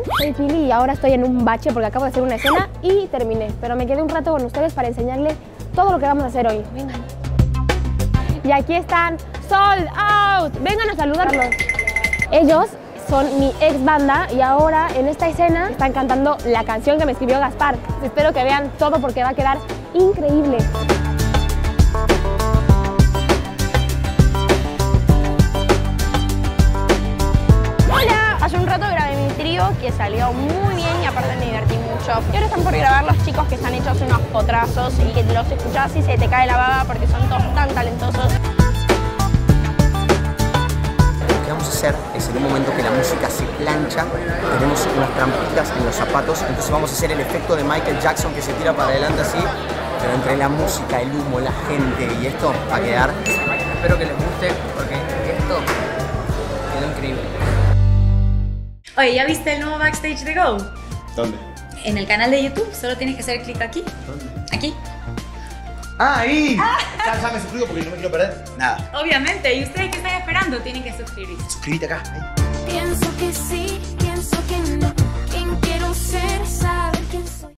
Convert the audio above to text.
están? Soy Pili y ahora estoy en un bache porque acabo de hacer una escena y terminé, pero me quedé un rato con ustedes para enseñarles todo lo que vamos a hacer hoy. Vengan. Y aquí están Sold Out. Vengan a saludarlos. Ellos son mi ex banda y ahora en esta escena están cantando la canción que me escribió Gaspar. Espero que vean todo porque va a quedar increíble. Hace un rato grabé mi trío que salió muy bien y aparte me divertí mucho. Y ahora están por grabar los chicos que están hechos unos potrazos y que los escuchás y se te cae la baba porque son todos tan talentosos. Lo que vamos a hacer es en un momento que la música se plancha, tenemos unas trampitas en los zapatos, entonces vamos a hacer el efecto de Michael Jackson que se tira para adelante así, pero entre la música, el humo, la gente y esto va a quedar. Espero que les guste porque esto quedó increíble. Oye, ¿ya viste el nuevo backstage de Go? ¿Dónde? En el canal de YouTube, solo tienes que hacer clic aquí. ¿Dónde? Aquí. ¡Ah, ahí! Ah. Ya me suscribo porque no me quiero perder nada. Obviamente, y ustedes que están esperando tienen que suscribirse. Suscríbete acá. Ahí. Pienso que sí, pienso que no. ¿Quién quiero ser? ¿Sabes?